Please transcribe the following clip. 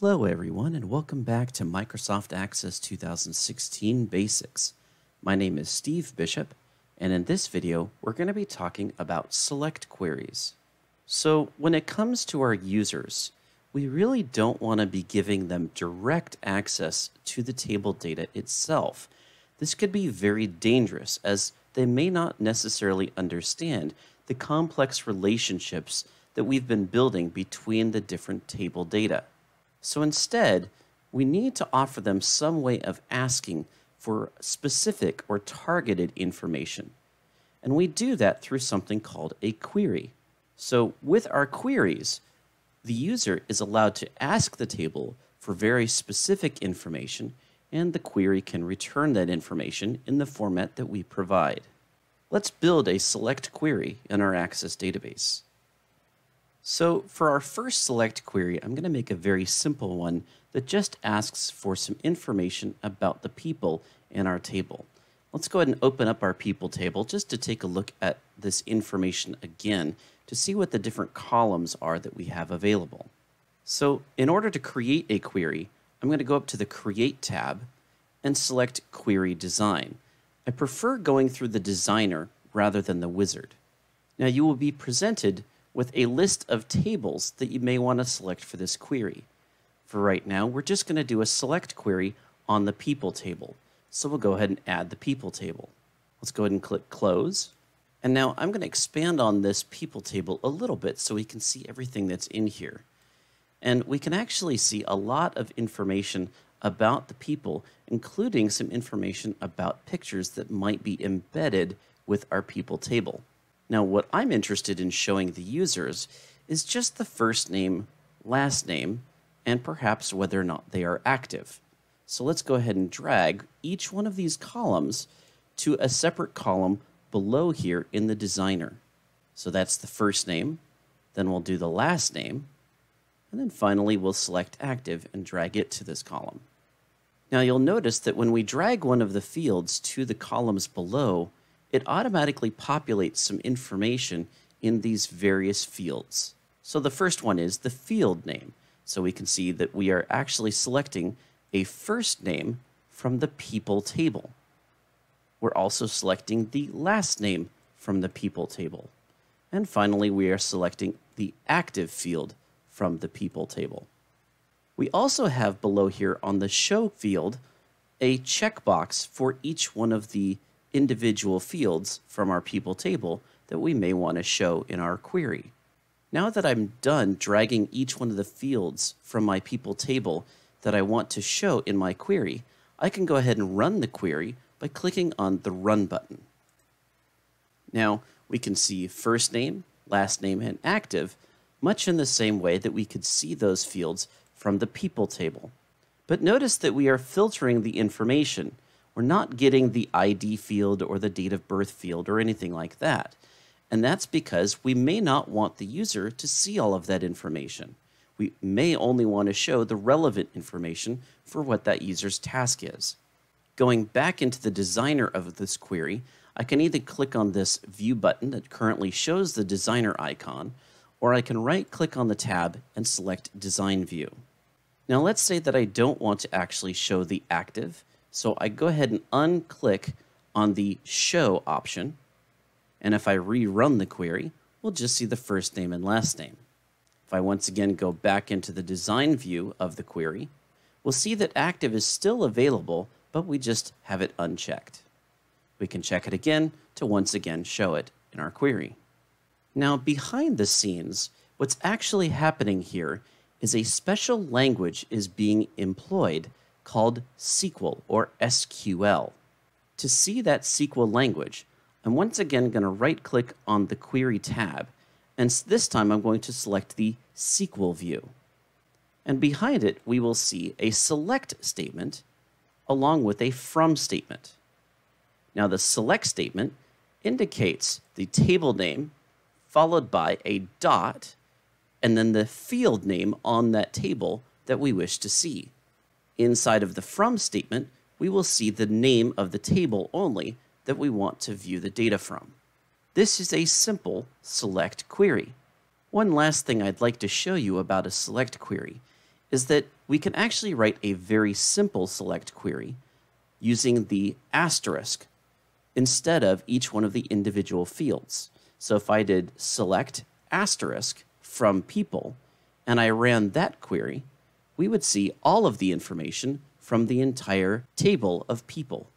Hello everyone and welcome back to Microsoft Access 2016 Basics. My name is Steve Bishop and in this video we're going to be talking about select queries. So when it comes to our users, we really don't want to be giving them direct access to the table data itself. This could be very dangerous as they may not necessarily understand the complex relationships that we've been building between the different table data. So instead, we need to offer them some way of asking for specific or targeted information. And we do that through something called a query. So with our queries, the user is allowed to ask the table for very specific information, and the query can return that information in the format that we provide. Let's build a select query in our Access database. So for our first select query, I'm going to make a very simple one that just asks for some information about the people in our table. Let's go ahead and open up our people table just to take a look at this information again to see what the different columns are that we have available. So in order to create a query, I'm going to go up to the Create tab and select Query Design. I prefer going through the designer rather than the wizard. Now you will be presented with a list of tables that you may want to select for this query. For right now, we're just going to do a select query on the people table. So we'll go ahead and add the people table. Let's go ahead and click close. And now I'm going to expand on this people table a little bit so we can see everything that's in here. And we can actually see a lot of information about the people, including some information about pictures that might be embedded with our people table. Now, what I'm interested in showing the users is just the first name, last name, and perhaps whether or not they are active. So let's go ahead and drag each one of these columns to a separate column below here in the designer. So that's the first name, then we'll do the last name, and then finally we'll select active and drag it to this column. Now you'll notice that when we drag one of the fields to the columns below, it automatically populates some information in these various fields. So the first one is the field name. So we can see that we are actually selecting a first name from the people table. We're also selecting the last name from the people table. And finally, we are selecting the active field from the people table. We also have below here on the show field a checkbox for each one of the individual fields from our people table that we may want to show in our query. Now that I'm done dragging each one of the fields from my people table that I want to show in my query, I can go ahead and run the query by clicking on the Run button. Now we can see first name, last name, and active, much in the same way that we could see those fields from the people table. But notice that we are filtering the information. We're not getting the ID field or the date of birth field or anything like that. And that's because we may not want the user to see all of that information. We may only want to show the relevant information for what that user's task is. Going back into the designer of this query, I can either click on this View button that currently shows the designer icon, or I can right-click on the tab and select Design View. Now let's say that I don't want to actually show the active, so I go ahead and unclick on the Show option, and if I rerun the query, we'll just see the first name and last name. If I once again go back into the design view of the query, we'll see that active is still available, but we just have it unchecked. We can check it again to once again show it in our query. Now behind the scenes, what's actually happening here is a special language is being employed called SQL or SQL. To see that SQL language, I'm once again going to right-click on the Query tab, and this time I'm going to select the SQL view. And behind it, we will see a select statement along with a from statement. Now the select statement indicates the table name followed by a dot, and then the field name on that table that we wish to see. Inside of the from statement, we will see the name of the table only that we want to view the data from. This is a simple select query. One last thing I'd like to show you about a select query is that we can actually write a very simple select query using the asterisk instead of each one of the individual fields. So if I did select asterisk from people and I ran that query, we would see all of the information from the entire table of people.